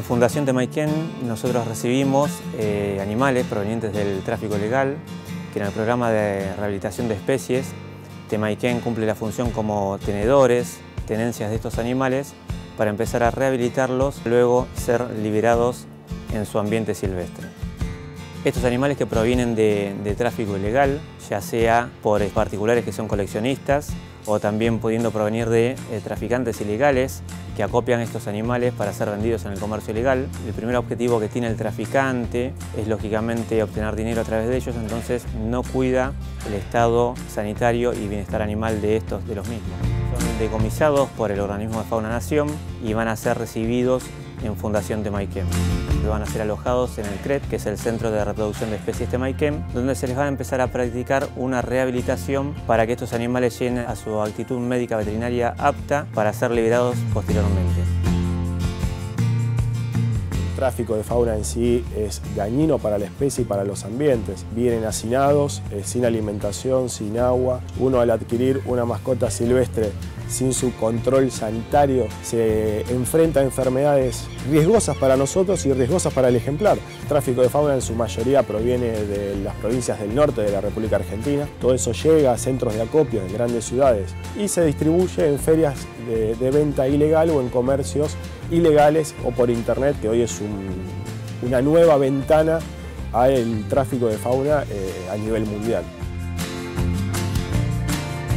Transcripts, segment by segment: En Fundación Temaikén nosotros recibimos animales provenientes del tráfico ilegal, que en el programa de rehabilitación de especies Temaikén cumple la función como tenedores, tenencias de estos animales para empezar a rehabilitarlos, luego ser liberados en su ambiente silvestre. Estos animales que provienen de tráfico ilegal, ya sea por particulares que son coleccionistas o también pudiendo provenir de traficantes ilegales que acopian estos animales para ser vendidos en el comercio ilegal. El primer objetivo que tiene el traficante es lógicamente obtener dinero a través de ellos, entonces no cuida el estado sanitario y bienestar animal de los mismos. Son decomisados por el Organismo de Fauna Nación y van a ser recibidos en Fundación Temaikén. Van a ser alojados en el CREP, que es el Centro de Reproducción de Especies Temaikén, donde se les va a empezar a practicar una rehabilitación para que estos animales lleguen a su actitud médica veterinaria apta para ser liberados posteriormente. El tráfico de fauna en sí es dañino para la especie y para los ambientes. Vienen hacinados, sin alimentación, sin agua. Uno al adquirir una mascota silvestre sin su control sanitario, se enfrenta a enfermedades riesgosas para nosotros y riesgosas para el ejemplar. El tráfico de fauna en su mayoría proviene de las provincias del norte de la República Argentina. Todo eso llega a centros de acopio en grandes ciudades y se distribuye en ferias de venta ilegal o en comercios ilegales o por internet, que hoy es una nueva ventana al tráfico de fauna a nivel mundial.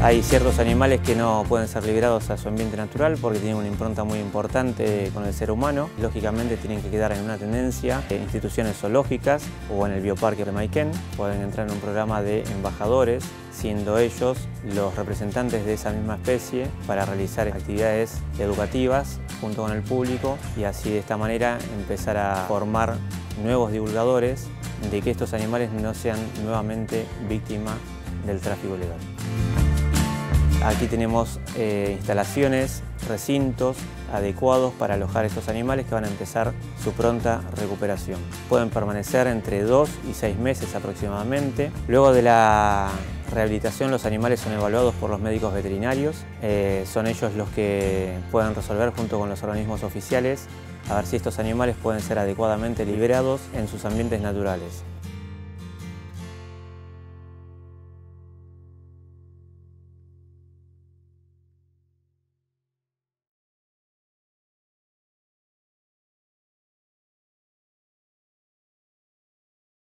Hay ciertos animales que no pueden ser liberados a su ambiente natural porque tienen una impronta muy importante con el ser humano. Lógicamente tienen que quedar en una tenencia en instituciones zoológicas o en el bioparque Temaikén. Pueden entrar en un programa de embajadores, siendo ellos los representantes de esa misma especie para realizar actividades educativas junto con el público y así de esta manera empezar a formar nuevos divulgadores de que estos animales no sean nuevamente víctimas del tráfico ilegal. Aquí tenemos instalaciones, recintos adecuados para alojar estos animales que van a empezar su pronta recuperación. Pueden permanecer entre 2 y 6 meses aproximadamente. Luego de la rehabilitación, los animales son evaluados por los médicos veterinarios. Son ellos los que pueden resolver junto con los organismos oficiales a ver si estos animales pueden ser adecuadamente liberados en sus ambientes naturales.